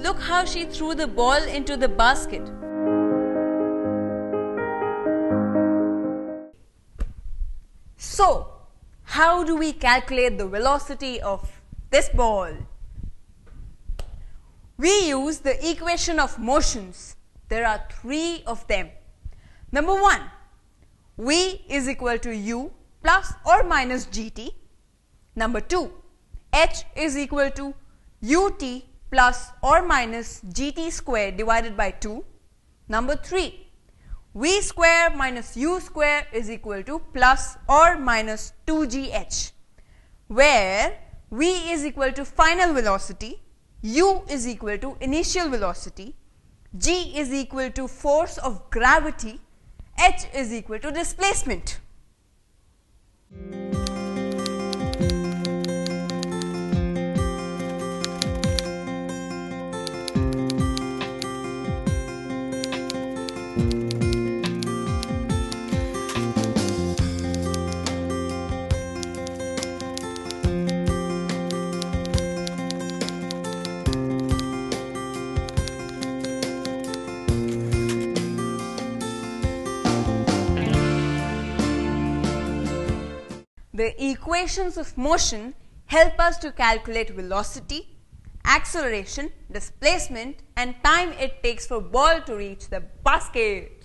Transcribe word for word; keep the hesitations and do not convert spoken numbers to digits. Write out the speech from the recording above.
Look how she threw the ball into the basket. So, how do we calculate the velocity of this ball? We use the equation of motions. There are three of them. Number one, v is equal to u plus or minus gt. Number two, h is equal to ut plus or minus gt square divided by two. Number three, v square minus u square is equal to plus or minus two g h, where v is equal to final velocity, u is equal to initial velocity, g is equal to force of gravity, h is equal to displacement. The equations of motion help us to calculate velocity, acceleration, displacement, and time it takes for ball to reach the basket.